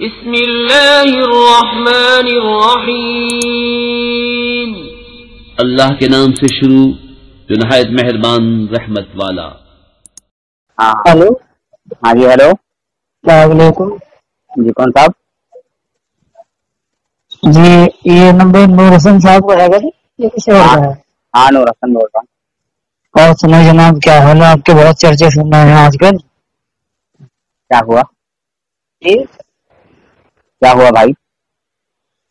बिस्मिल्लाहिर्रहमानिर्रहीम। अल्लाह के नाम से शुरू जो नहायत मेहरबान रहमत वाला। हेलो, हाँ जी, हेलो, सलामुअलैकुम जी। कौन साहब जी? ये नंबर नूर हसन साहब का है या किसी और का है? हाँ, नूर हसन बोल रहा हूँ। और सुनो जनाब, क्या हाल है? आपके बहुत चर्चे सुन रहे हैं आजकल। क्या हुआ जी? क्या हुआ भाई?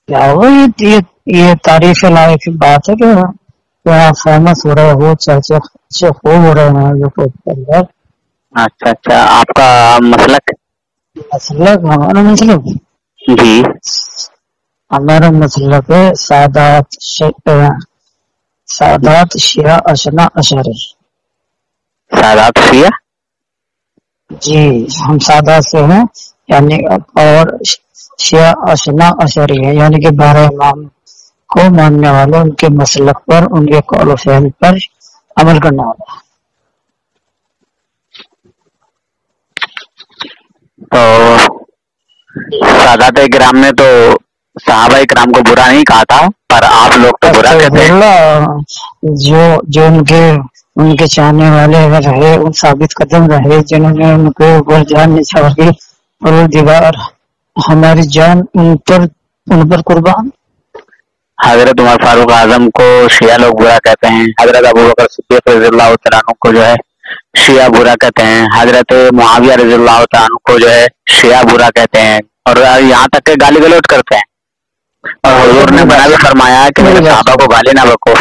क्या हुआ? ये तारीफ लायक की बात है कि आप फेमस हो रहे हो, चर्चा से खूब हो रहे हैं यूट्यूब के अंदर। अच्छा अच्छा, आपका मसलक? मसलक हमारा मसलक जी, हमारा मसलक है सादात शिया अशना अशरी। सादात शिया जी, हम सादात से हैं यानी, और शिया अशना अशरी है यानी कि 12 इमाम को मानने वाले, उनके मसलक पर, उनके कौल और फ़अल पर अमल करने वाला। तो सादात किराम ने तो सहाबा किराम को बुरा नहीं कहा था, पर आप लोग तो बुरा कहते हैं। जो उनके चाहने वाले अगर रहे, उन साबित कदम रहे जिन्होंने उनके ऊपर जान निछावरी और दीवार हमारी जान उन पर कुर्बान। हजरत उमर फारूक आजम को शिया लोग बुरा कहते हैं, हजरत अबू बकर सिद्दीक रज़ियल्लाहु तआला अन्हु को जो है शिया बुरा कहते हैं, हजरत मुआविया रज़ियल्लाहु तआला अन्हु को जो है शिया बुरा कहते हैं, और यहाँ तक के गाली गलौज करते हैं। और हुजूर ने बड़ा भी फरमाया कि मेरे सहाबा को गाली ना बको।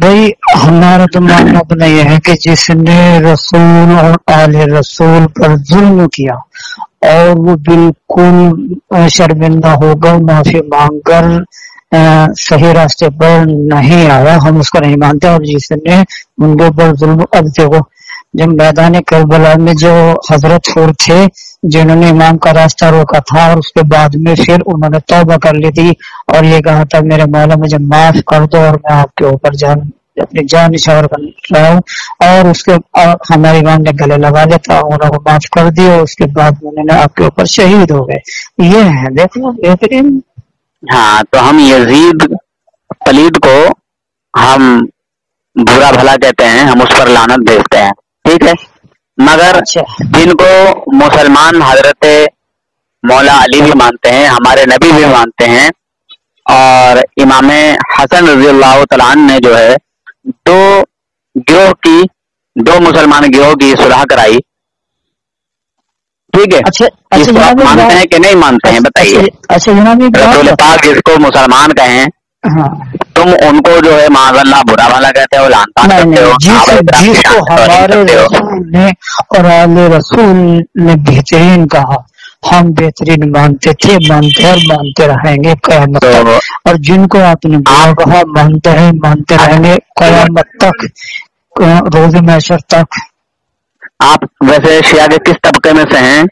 भाई हमारा तो मानना अपना यह है कि जिसने रसूल और आले रसूल पर जुल्म किया और वो बिल्कुल शर्मिंदा होगा, माफी मांग कर सही रास्ते पर नहीं आया, हम उसको नहीं मानते। और जिसने उनके ऊपर जुल्म, अब देखो जब मैदान करबला में जो हजरत फूर थे जिन्होंने इमाम का रास्ता रोका था, और उसके बाद में फिर उन्होंने तौबा कर ली थी और ये कहा था मेरे मौला मुझे माफ कर दो और मैं आपके ऊपर अपनी जान निछावर कर रहा हूँ, और उसके हमारे इमाम ने गले लगा लिया था, उन्होंने माफ कर दिया, उसके बाद उन्होंने आपके ऊपर शहीद हो गए। ये है देखो बेहतरीन। हाँ, तो हम यजीद पलीद को हम बुरा भला कहते हैं, हम उस पर लानत भेजते हैं, ठीक है, मगर अच्छा। जिनको मुसलमान हजरत मौला अली भी मानते हैं, हमारे नबी भी मानते हैं, और इमाम हसन रज़ियल्लाहु तआला अन्हु ने जो है दो मुसलमान गिरोह की सुलह कराई, ठीक है, अच्छा, इसको अच्छा, आप मानते हैं कि नहीं मानते हैं बताइए? अच्छा जनाब, रसूल पाक जिसको मुसलमान कहे, हाँ, तुम उनको जो है माज़अल्लाह बुरा भला कहते हो, लानता करते हो, जिसको हमारे रसूल ने और आले रसूल ने बेहतरीन कहा, हम बेहतरीन मानते थे, मानते हैं और मानते रहेंगे क़यामत तक, और जिनको आपने बुरा कहा मानते हैं, मानते रहेंगे क़यामत तक, रोज़े महशर तक। आप वैसे शिया के किस तबके में से हैं?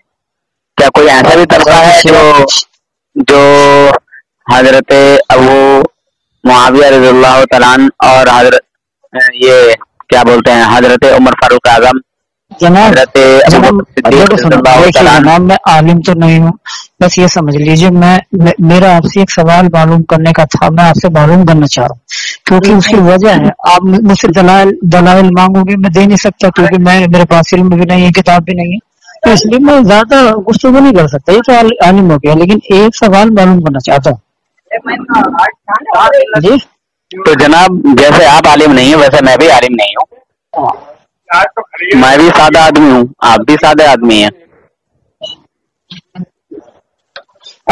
क्या कोई ऐसा भी तबका है जो हजरत अबू मुआविया रज़ियल्लाहु तआला अन्हु और हजरत उमर फारूक आजम, हजरत अबू बकर सिद्दीक? मैं आलिम तो नहीं हूँ, बस ये समझ लीजिए, मेरा आपसे एक सवाल मालूम करने का था, मैं आपसे मालूम करना चाह रहा हूँ, क्योंकि उसकी वजह है। आप मुझसे दलाल मांगोगे, मैं दे नहीं सकता, क्योंकि मेरे पास इल्म भी नहीं है, किताब भी नहीं है, तो इसलिए मैं ज्यादा गुस्से को नहीं कर सकता, ये तो आलिम हो गया। लेकिन एक सवाल मालूम करना चाहता हूँ जी। तो जनाब, जैसे आप आलिम नहीं है वैसे मैं भी आलिम नहीं हूँ, मैं भी सादा आदमी हूँ, आप भी सादे आदमी हैं।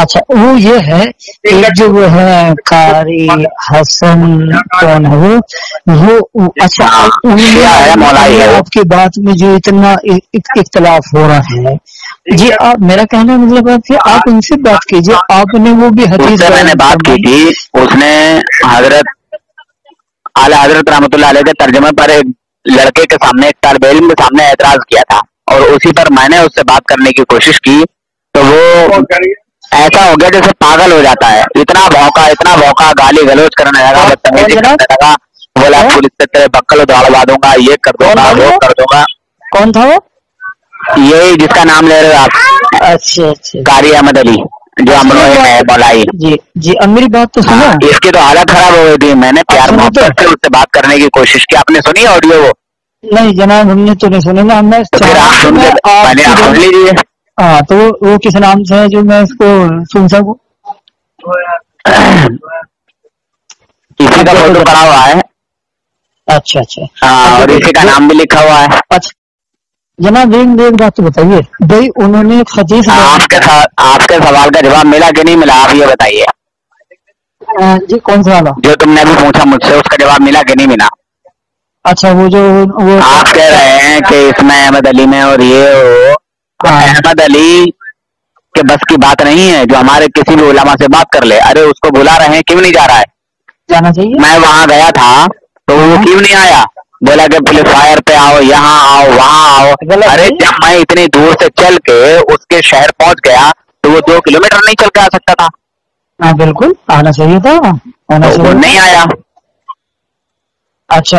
अच्छा, वो ये है कि जो वो है कारी हसन, कौन है वो अच्छा, आपकी बात में जो इतना इख्तलाफ हो रहा है जी, आप, मेरा कहना मतलब है कि आप इनसे बात कीजिए, आपने वो भी हदीस मैंने बात की थी, उसने हजरत रहमतुल्लाह अलैह के तर्जुमे पर एक लड़के के सामने, एक तालिब-ए-इल्म के सामने एतराज किया था, और उसी पर मैंने उससे बात करने की कोशिश की, तो वो ऐसा हो गया जैसे पागल हो जाता है, इतना भौंका, गाली गलौज करने लगा, बदतमीजी करने लगा, बोला पुलिस से तेरे बक्कल उधाड़वा दूंगा, ये कर दूंगा, वो कर दूंगा। कौन था वो? यही जिसका नाम ले रहे हो आप? अच्छा अच्छा, कारी अहमद अली जो अमरोही जी जी। अब मेरी बात तो सुनो। हाँ, इसकी तो हालत खराब हो गई थी, मैंने प्यार मोहब्बत से उससे बात करने की कोशिश की। आपने सुनी ऑडियो वो? नहीं जनाब हमने तो नहीं सुनी ना। हमने सुन लीजिए। हाँ तो वो किस नाम से है जो मैं इसको सुन सकूँ? इसी का फोटो पड़ा हुआ है। अच्छा अच्छा। हाँ और इसी का नाम भी लिखा हुआ है। अच्छा जनाब एक बात तो बताइए भाई, उन्होंने एक हदीस आपके सवाल का जवाब मिला कि नहीं मिला आप ये बताइए जी। कौन सा वाला जो तुमने अभी पूछा मुझसे, उसका जवाब मिला कि नहीं मिला? अच्छा वो जो वो आप कह रहे हैं कि इसमें अहमद अली में और ये हो, अहमद अली के बस की बात नहीं है जो हमारे किसी भी उलेमा से बात कर ले। अरे उसको बुला रहे हैं, क्यों नहीं जा रहा है? जाना चाहिए। मैं वहाँ गया था तो वो क्यों नहीं आया? बोला कि पुलिस फायर पे आओ, यहाँ आओ, वहाँ आओ। अरे जब मैं इतनी दूर से चल के उसके शहर पहुँच गया तो वो 2 किलोमीटर नहीं चल के आ सकता था। हाँ बिल्कुल आना चाहिए था, आना तो चाहिए। वो नहीं आया। अच्छा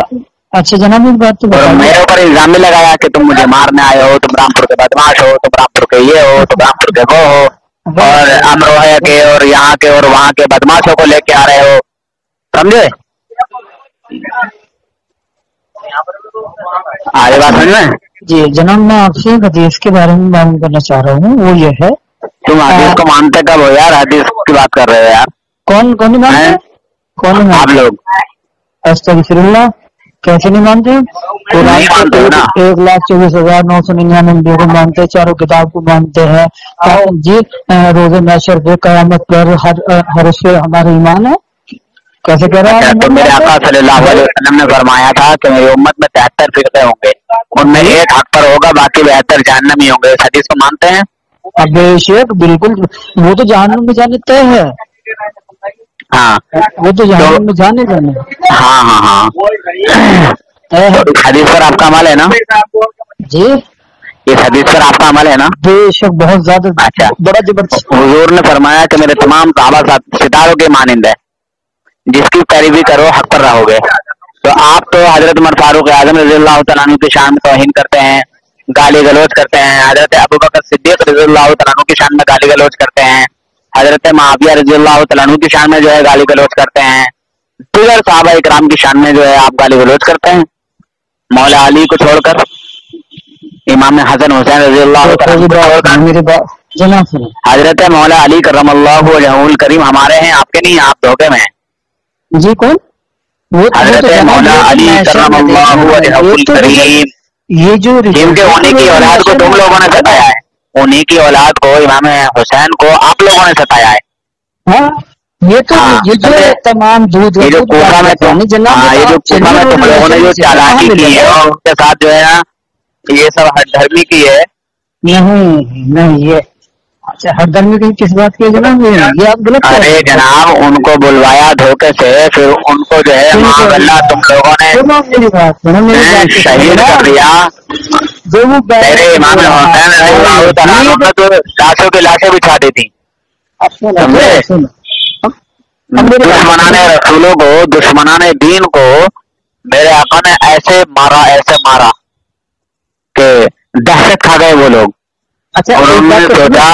अच्छा जनाब एक बात तो मेरे ऊपर इल्जाम भी लगाया कि तुम मुझे मारने आए हो, तुम रामपुर के बदमाश हो, तुम रामपुर के ये हो, तुम रामपुर के वो हो, और अमरोहा के और यहाँ के और वहाँ के बदमाशों को लेके आ रहे हो, समझे? आगे बात समझ में? जी जनाब मैं आपसे हदीस के बारे में बात करना चाह रहा हूँ। वो ये है तुम हदीस को मानते कब हो यार? हदीस की बात कर रहे हो यार। कौन कौन नहीं मानते? कौन नहीं आप लोग? अस्तगफिरुल्लाह कैसे नहीं मानते? तो 1,24,999 को मानते हैं, चारों किताब को मानते हैं जी, रोजे मैशर पे कयामत पर हर उस पर हमारा ईमान है। कैसे कह रहा है? तो मेरे आका सल्लल्लाहु अलैहि वसल्लम ने फरमाया था कि मेरी उम्मत में 73 फिरके होंगे, उनमें एक हक पर होगा, बाकी 72 जहन्नम ही होंगे। इस हदीस को मानते हैं? अब शेख बिल्कुल, वो तो जहन्नम में जाने तय है। हाँ वो तो जहन्नम में जाने। हाँ हाँ हाँ। तो इस हदीस पर आपका अमल है ना जी? इस हदीस पर आपका अमल है ना? बेशक बहुत ज्यादा। अच्छा बड़ा जबरदस्त। हुजूर ने फरमाया कि मेरे तमाम सहाबा सितारों के मानिंद है, जिसकी पैरवी करो हक पर रहोगे। तो आप तो हजरत उमर फारूक आजम रज़ियल्लाहु तआला अन्हु की शान में तौहीन करते हैं, गाली गलौज करते हैं। हजरत अबू बकर सिद्दीक रज़ियल्लाहु तआला अन्हु की शान में गाली गलौज करते हैं। हजरत मुआविया रज़ियल्लाहु तआला अन्हु की शान में जो है गाली गलौज करते हैं। दीगर सहाबा इकराम की शान में जो है आप गाली गलौज करते हैं, मौला अली को छोड़कर, इमाम हसन हुसैन रज़ियल्लाहु तआला। हजरत मौला अली करमल्लाहु वजहुल करीम हमारे हैं, आपके नहीं, आप धोखे में हैं जी। कौन? हज़रत मौला अली करमल्लाहु वजहुल करीम, ये जो जिनके होने की औलाद को तुम लोगों ने सताया है, उन्हीं की औलाद को इमाम हुसैन को आप लोगों ने सताया है। हाँ ये तो ये तमाम दूध ये जो कोफा में तुम लोगों ने जो चालाकी की है और उनके साथ जो है ना ये सब हठधर्मी की है। नहीं नहीं ये अच्छा हरदर्मी की किस बात की जनाब? ये आप गलत। अरे जनाब उनको बुलवाया धोखे से, फिर उनको जो है अल्लाह तुम लोगों ने शहीद कर दिया। मेरे इमाम हुसैन ने तो लाशों की लाशें बिछा दी थी। दुश्मनाने रसूलों को, दुश्मनाने दीन को मेरे आका ने ऐसे मारा, ऐसे मारा कि दहशत खा गए वो लोग। अच्छा उन्होंने सोचा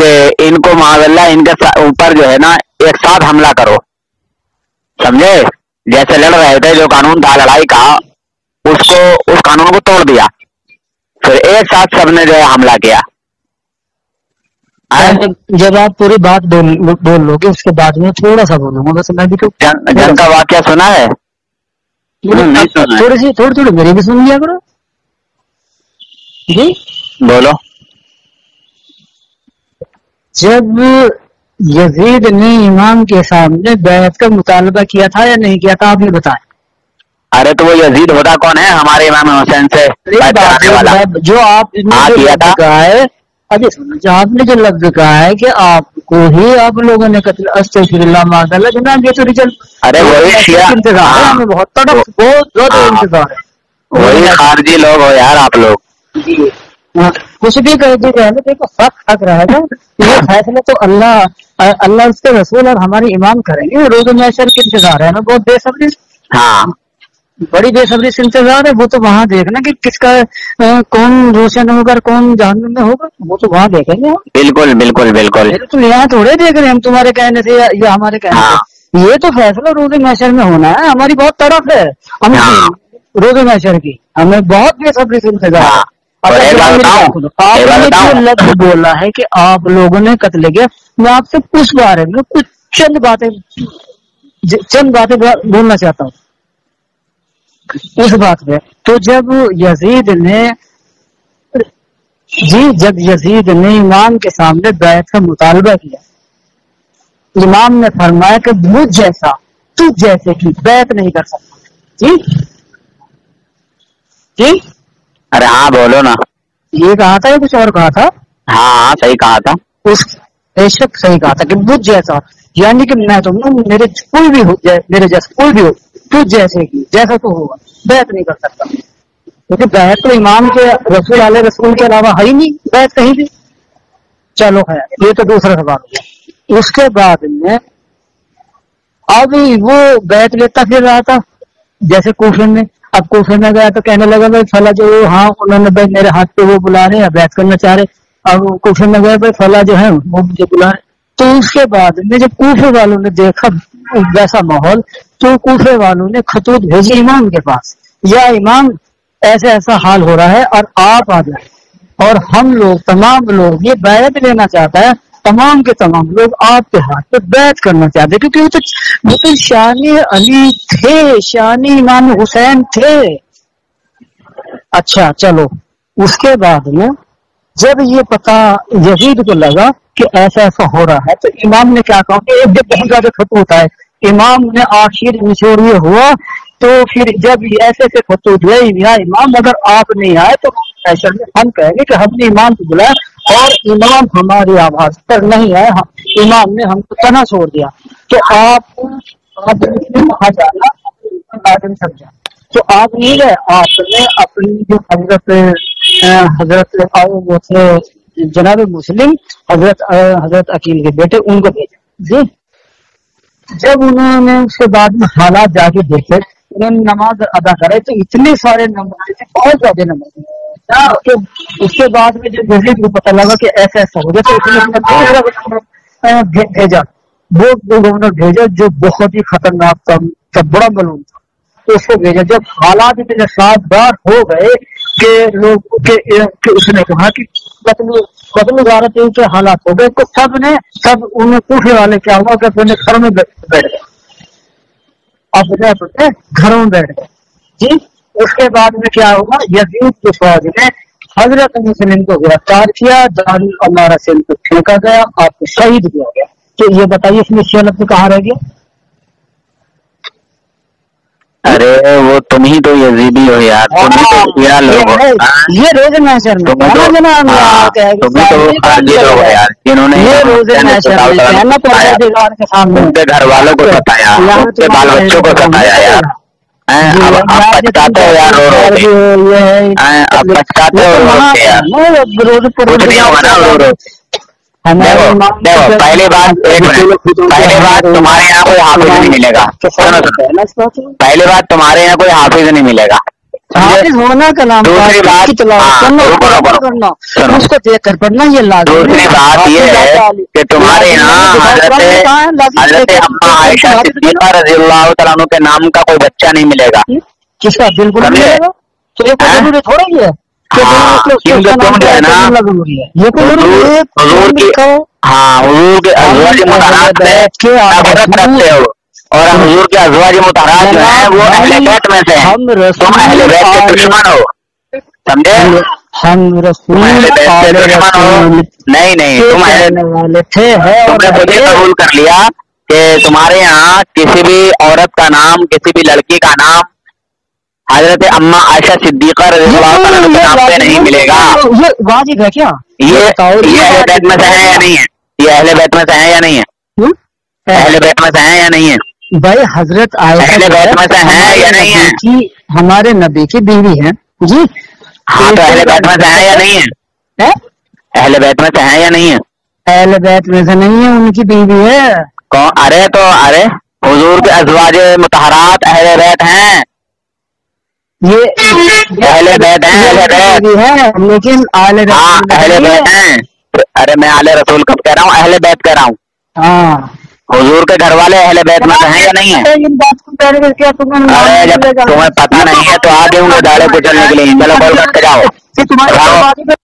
कि इनको मावल्ला इनके ऊपर जो है ना एक साथ हमला करो, समझे? जैसे लड़ रहे थे जो कानून था लड़ाई का, उसको उस कानून को तोड़ दिया, फिर एक साथ सबने जो है हमला किया। जब आप पूरी बात बोल लोगे उसके बाद में थोड़ा सा बोलूंगा, बस मैं भी जंग का वाक्या सुना है? थोड़ी सी थोड़ी थोड़ी मेरी भी सुन लिया करो जी। बोलो। जब यजीद ने इमाम के सामने बैत का मुतालबा किया था या नहीं किया था, आप ये बताएं। अरे तो वो यजीद होता कौन है? हमारे इमाम हुसैन से बैत कराने वाला जो आपने जो लफ्ज कहा है कि आपको ही आप लोगों ने कत्ल। अस्तगफिरुल्लाह माज़अल्लाह जनाब ये तो रिजल्ट। अरे वही बहुत बहुत इंतजार है, वही खारजी लोग हो यार आप लोग। कुछ भी कर दी जाए ना, देखो हक हक रहेगा। ये फैसला तो अल्लाह उसके रसूल और हमारे इमाम करेंगे। रोज़-ए-महशर के इंतजार है ना बहुत बेसब्री। हाँ बड़ी बेसब्री से इंतजार है, वो तो वहाँ देखना कि किसका कौन रोशन होगा कौन जहन्नुम में होगा, वो तो वहाँ देखेंगे। बिल्कुल बिल्कुल बिल्कुल, तुम यहाँ थोड़े देख रहे हम तुम्हारे कहने से या हमारे कहने से, ये तो फैसला रोज़े महशर में होना है। हमारी बहुत तरफ है हम रोज़े महशर की, हमें बहुत बेसब्री से इंतजार है। आपने लफ्ज बोला है कि आप लोगों ने कत्ल किया, मैं आपसे उस बारे में कुछ चंद बातें बोलना चाहता हूँ इस बात में। तो जब यजीद ने इमाम के सामने बैत का मुतालबा किया, इमाम ने फरमाया कि मुझ जैसा तुझ जैसे की बैत नहीं कर सकता। जी अरे हाँ बोलो ना, ये कहा था या कुछ और कहा था? हाँ सही कहा था, उस बेशक सही कहा था कि मुझ जैसा, यानी कि मैं तो मेरे कोई भी हो, मेरे जैसा कोई भी हो, तुझ जैसे की जैसा तो होगा बैत नहीं कर सकता। क्योंकि बैत तो इमाम के रसूल आले रसूल के अलावा है ही नहीं बैत कहीं भी। चलो है, ये तो दूसरा सवाल हो गया। उसके बाद में अब वो बैत लेता फिर रहा था जैसे कोफे में। अब कोफे में गया तो कहने लगा भाई फला जो हाँ उन्होंने भाई मेरे हाथ पे वो बुला रहे हैं बैत करना चाह रहे। अब कोफे में गए भाई फला जो है वो मुझे बुला रहे। तो उसके बाद में जब कोफे वालों ने देखा वैसा माहौल तो कोफे वालों ने खतूत भेजी इमाम के पास, या इमाम ऐसा ऐसा हाल हो रहा है और आप आ जाए, और हम लोग तमाम लोग ये बैत लेना चाहता है, तमाम के तमाम लोग आपके हाथ पे बैत करना चाहते हैं। क्योंकि वो तो शानी अली थे, शानी इमाम हुसैन थे। अच्छा चलो, उसके बाद में जब ये पता यजीद को लगा कि ऐसा ऐसा हो रहा है तो इमाम ने क्या कहा कि जब बहुत ज्यादा खतूत आए, इमाम ने आखिर निचोड़ ये हुआ। तो फिर जब ऐसे ऐसे खतूत हुए या इमाम अगर आप नहीं आए तो हम कहेंगे कि हमने इमाम को बुलाया और इमाम हमारी आवाज पर नहीं आए, इमाम ने हमको तना छोड़ दिया। तो आप नहीं गए, आपने अपनी जो हजरत जनाब मुस्लिम हजरत अकील के बेटे उनको भेजा। जी जब उन्होंने उसके बाद में हालात जाके देखे, उन्होंने नमाज अदा करे तो इतने सारे नमाज थे, बहुत ज्यादा नमाज। उसके बाद में जब यजीद को पता लगा कि ऐसा ऐसा हो गया तो इसलिए भेजा, वो गवर्नर भेजा जो बहुत ही खतरनाक था, बड़ा मलूम था, तो उसको भेजा। जब हालात इतने साफदार हो गए के लोग के उसने कहा कि बदलू के हालात हो गए तो सब उन्हें कोफे वाले क्या हुआ कि अपने घर में बैठ गए, अपने अपने घरों में बैठ गए। जी उसके बाद में क्या हुआ, यजीद के फौज ने हजरत मुस्लिम को गिरफ्तार किया, दारुल अमारा से उनको फेंका गया, आपको शहीद किया गया। तो ये बताइए इसमें शलत कहाँ रह गया? अरे वो तुम ही तो यजीदी हो यार, तुम ही तो यार लोग ये रोज़े महशर में उनके घर वालों को बताया, उनके बाल बच्चों को बताया यार। अब आप पछताते हो यार, आप पछताते हो। पहली बात तुम्हारे यहाँ कोई हाफिज नहीं मिलेगा, पहली बात तुम्हारे यहाँ कोई हाफिज नहीं मिलेगा। हाफिज होना कलाम करना उसको देख कर पढ़ना ये लाज़िम। दूसरी बात ये है कि तुम्हारे यहाँ हज़रत अम्मा आयशा सिद्दीक़ा रज़ियल्लाहु तआला अन्हा के नाम का कोई बच्चा नहीं मिलेगा। किसका? बिल्कुल थोड़ा ही है और हुजूर के अज़वाज मुताहरात जो है वो अहले बैत में से हैं। तुम अहले बैत के दुश्मन हो, समझे? हम रसूल के दुश्मन हो। नहीं तुम अहले वाले थे, तुमने मुझे कबूल कर लिया कि तुम्हारे यहाँ किसी भी औरत का नाम, किसी भी लड़की का नाम हजरत अम्मा आयशा सिद्दीक़ा रज़ियल्लाहु तआला अन्हा के नाम पे नहीं मिलेगा। ये वाजिब है क्या? ये अहले बैत में से है या नहीं है? ये अहले बैत में से है या नहीं है? अहले बैत में से है या नहीं है? भाई हजरत आयशा अहले बैत में से है या नहीं है? हमारे नबी की बीवी है। जी हाँ, तो अहले बैत में से है या नहीं है? अहले बैत में से है या नहीं है? अहले बैत में से नहीं है, उनकी बीवी है। कौन? अरे हुजूर के अज़वाज मुतहरात अहले बैत हैं। ये अहले बैत हैं, लेकिन अहले बैत हैं। अरे मैं अहले रसूल कब कह रहा हूँ, अहले बैत कह रहा हूँ। हाँ, हुजूर के घर वाले अहले बैत में हैं या नहीं है? अरे जब तुम्हें पता नहीं है तो आ जाऊंगे दाढ़े कुचलने के लिए। चलो बोल करते जाओ।